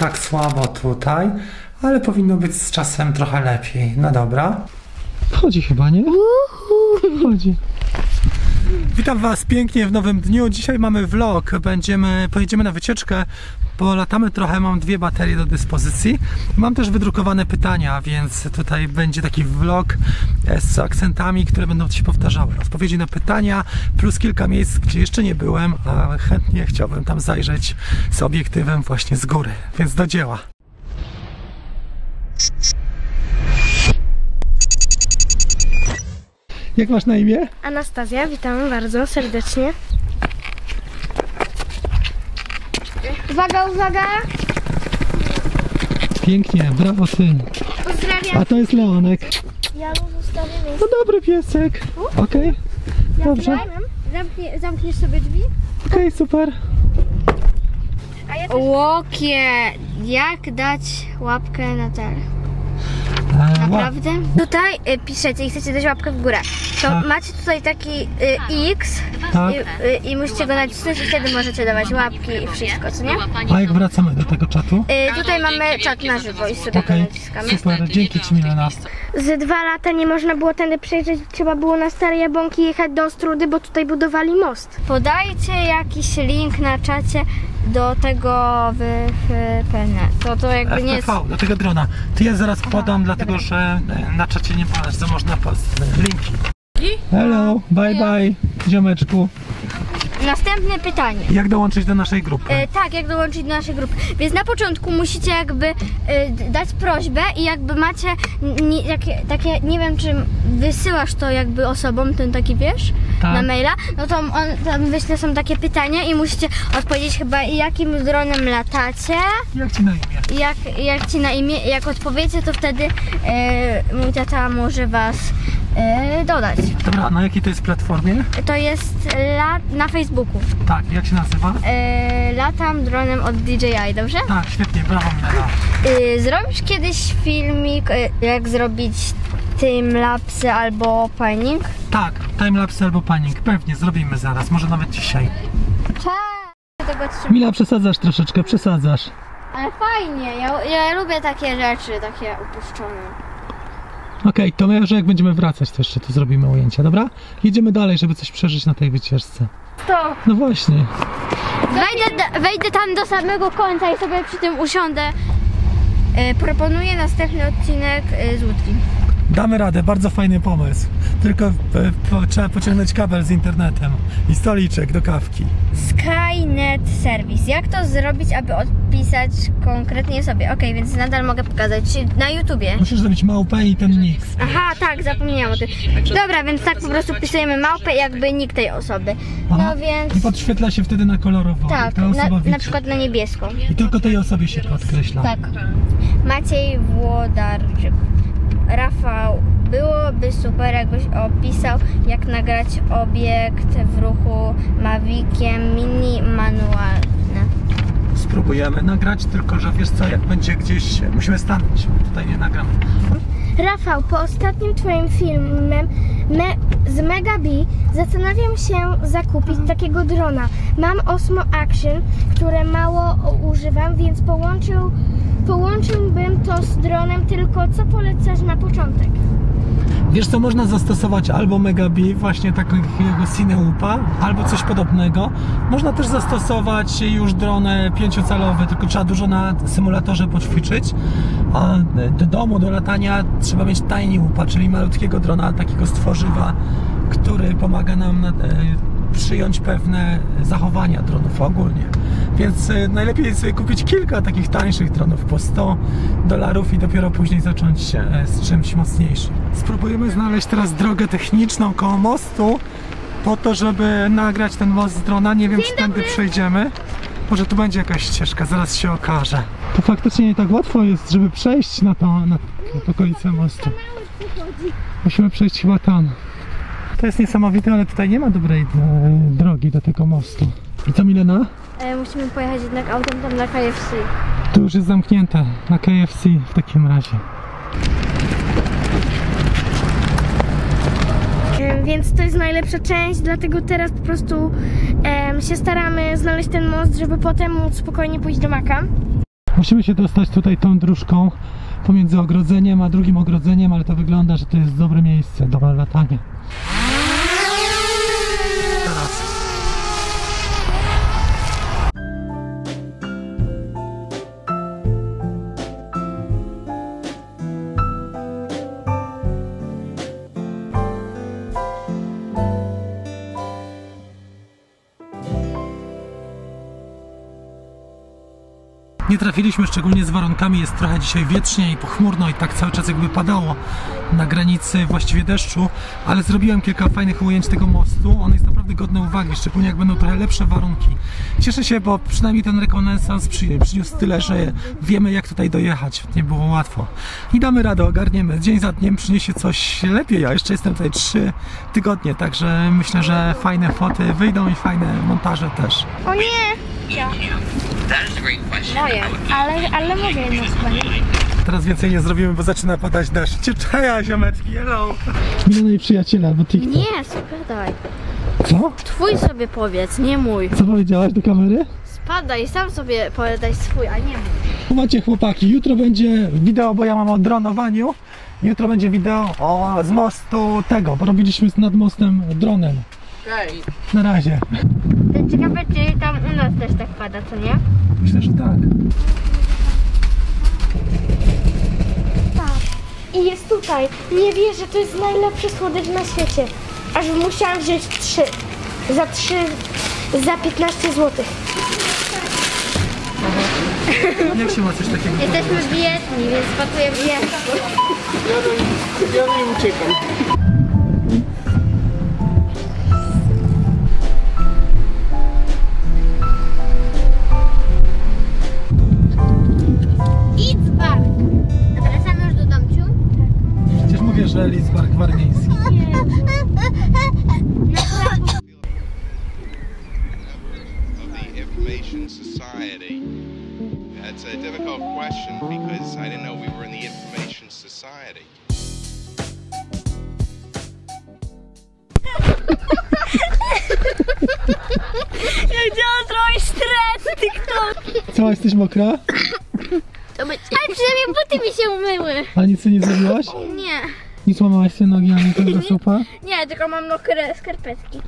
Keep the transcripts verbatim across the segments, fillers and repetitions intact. tak słabo tutaj, ale powinno być z czasem trochę lepiej. No dobra. Chodzi chyba, nie? Chodzi. Witam was pięknie w nowym dniu. Dzisiaj mamy vlog. Będziemy, pojedziemy na wycieczkę, bo latamy trochę, mam dwie baterie do dyspozycji. Mam też wydrukowane pytania, więc tutaj będzie taki vlog z akcentami, które będą się powtarzały. Odpowiedzi na pytania, plus kilka miejsc, gdzie jeszcze nie byłem, a chętnie chciałbym tam zajrzeć z obiektywem właśnie z góry. Więc do dzieła. Jak masz na imię? Anastazja, witamy bardzo serdecznie. Uwaga, uwaga! Pięknie, brawo syn. Pozdrawiam. A to jest Leonek. Ja mu zostawię miejsce. No dobry piesek. Okej, okay. Ja dobrze. Zamknie, zamkniesz sobie drzwi? Okej, okay, super. A ja też... Łokie, jak dać łapkę na tel? Naprawdę? Tutaj y, piszecie i chcecie dać łapkę w górę. To tak. Macie tutaj taki y, X tak. i, y, i musicie go nacisnąć i wtedy możecie dawać łapki i wszystko, co nie? A jak wracamy do tego czatu? Y, tutaj mamy czat na żywo i sobie okay. naciskamy. Super, dzięki ci Milena. Z dwa lata nie można było tędy przejrzeć, trzeba było na Stare Jabłonki jechać do Ostrudy, bo tutaj budowali most. Podajcie jakiś link na czacie do tego wypełnia. To to jakby F P V, nie jest... do tego drona. Ty ja zaraz podam, Aha, dlatego dobra. że na czacie nie ma, co można podać linki. Hello, bye bye, ziomeczku. Następne pytanie. Jak dołączyć do naszej grupy? E, tak, jak dołączyć do naszej grupy. Więc na początku musicie jakby e, dać prośbę i jakby macie nie, takie, takie, nie wiem czy wysyłasz to jakby osobom, ten taki wiesz, tak. na maila, no to on, tam wyśle są takie pytania i musicie odpowiedzieć chyba jakim dronem latacie. Jak ci na imię? Jak, jak ci na imię, jak odpowiecie to wtedy e, mój tata może was e, dodać. Dobra, na jakiej to jest platformie? To jest lat na Facebooku. Facebooku. Tak, jak się nazywa? Yy, latam dronem od D J I, dobrze? Tak, świetnie, brawo Milena. Yy, zrobisz kiedyś filmik, yy, jak zrobić timelapse albo panning? Tak, timelapse albo panning, pewnie zrobimy zaraz, może nawet dzisiaj. Cześć! Mila, przesadzasz troszeczkę, przesadzasz. Ale fajnie, ja, ja lubię takie rzeczy, takie upuszczone. Okej, okay, to może jak będziemy wracać, to jeszcze tu zrobimy ujęcia, dobra? Jedziemy dalej, żeby coś przeżyć na tej wycieczce. To. No właśnie. Wejdę, wejdę tam do samego końca i sobie przy tym usiądę. Yy, proponuję następny odcinek yy, z łódki. Damy radę, bardzo fajny pomysł. Tylko yy, po, trzeba pociągnąć kabel z internetem i stoliczek do kawki. Skynet Service. Jak to zrobić, aby odpisać konkretnie sobie? Okej, okay, więc nadal mogę pokazać na YouTubie. Musisz zrobić małpę i ten nick. Aha, tak, zapomniałam o tym. Dobra, więc tak po prostu pisujemy małpę jakby nick tej osoby. Aha, no więc... I podświetla się wtedy na kolorowo. Tak, na, na przykład na niebiesko. I tylko tej osobie się podkreśla. Tak. Maciej Włodarczyk. Rafał, byłoby super jakbyś opisał jak nagrać obiekt w ruchu Maviciem mini manualne. Spróbujemy nagrać, tylko że wiesz co, jak będzie gdzieś, musimy stanąć, tutaj nie nagramy. Rafał, po ostatnim twoim filmem me, z Mega Bee zastanawiam się zakupić takiego drona. Mam Osmo Action, które mało używam, więc połączył Połączyłbym to z dronem, tylko co polecasz na początek? Wiesz co, można zastosować albo Mega Bee, właśnie takiego Cine Whoopa, albo coś podobnego. Można też zastosować już drony pięciocalowe, tylko trzeba dużo na symulatorze poćwiczyć. A do domu, do latania trzeba mieć Tiny Whoopa, czyli malutkiego drona, takiego z tworzywa, który pomaga nam na... przyjąć pewne zachowania dronów ogólnie. Więc y, najlepiej jest sobie kupić kilka takich tańszych dronów po sto dolarów i dopiero później zacząć e, z czymś mocniejszym. Spróbujemy znaleźć teraz drogę techniczną koło mostu po to, żeby nagrać ten most z drona. Nie wiem, czy tędy przejdziemy. Może tu będzie jakaś ścieżka, zaraz się okaże. To faktycznie nie tak łatwo jest, żeby przejść na, to, na, na okolicę mostu. Musimy przejść chyba tam. To jest niesamowite, ale tutaj nie ma dobrej drogi do tego mostu. I co Milena? E, musimy pojechać jednak autem tam na K F C. To już jest zamknięte, na K F C w takim razie. E, więc to jest najlepsza część, dlatego teraz po prostu e, się staramy znaleźć ten most, żeby potem móc spokojnie pójść do Maka. Musimy się dostać tutaj tą dróżką pomiędzy ogrodzeniem a drugim ogrodzeniem, ale to wygląda, że to jest dobre miejsce do latania. Nie trafiliśmy, szczególnie z warunkami, jest trochę dzisiaj wietrznie i pochmurno i tak cały czas jakby padało na granicy właściwie deszczu, ale zrobiłem kilka fajnych ujęć tego mostu, on jest naprawdę godny uwagi, szczególnie jak będą trochę lepsze warunki. Cieszę się, bo przynajmniej ten rekonesans przyniósł tyle, że wiemy, jak tutaj dojechać, nie było łatwo. I damy radę, ogarniemy, dzień za dniem przyniesie coś lepiej, a jeszcze jestem tutaj trzy tygodnie, także myślę, że fajne foty wyjdą i fajne montaże też. O nie! Ja. Moje, ale, ale mogę jedno spanie. Teraz więcej nie zrobimy, bo zaczyna padać deszcz. Cześć, ziomeczki, hello! Minę i przyjaciela, albo TikTok. Nie, spadaj. Co? Twój sobie powiedz, nie mój. Co powiedziałaś do kamery? Spadaj, sam sobie powiadaj swój, a nie mój. Macie chłopaki, jutro będzie wideo, bo ja mam o dronowaniu. Jutro będzie wideo o, z mostu tego, bo robiliśmy nad mostem dronem. Okej. Na razie. Ciekawe, czy tam u nas też tak pada, co nie? Myślę, że tak. Tak. I jest tutaj. Nie wierzę, to jest najlepszy słodycz na świecie. Aż musiałam wziąć trzy. Za trzy, za piętnaście złotych. Jak się ma coś takiego? Jesteśmy biedni, więc pakuję biedko. Ja nie uciekam. Park Warmiński. Ja chciałam zrobić stres TikTok. Co, jesteś mokra? Ale przynajmniej buty mi się umyły. A nic nie zrobiłaś? Nie. I złamałaś się nogi, a nie tylko supa? Nie, tylko mam mokre skarpetki.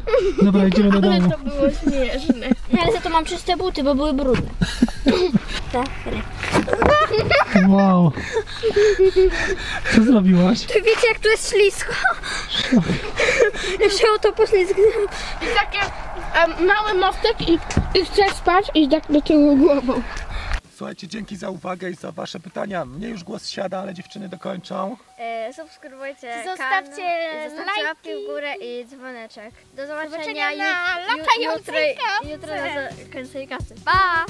Dobra, idziemy do domu. Ale to było śmieszne. Ale za to mam czyste buty, bo były brudne. Tak. Wow. Co zrobiłaś? To wiecie, jak tu jest ślisko? Ja się o to poślizgnęłam. I takie um, mały mostek i, i chcę spać i tak do tyłu głową. Słuchajcie, dzięki za uwagę i za wasze pytania. Mnie już głos siada, ale dziewczyny dokończą. E, subskrybujcie, zostawcie lajki, łapki w górę i dzwoneczek. Do zobaczenia, zobaczenia na latającej kasy. Jutro na końcu kasy. Pa!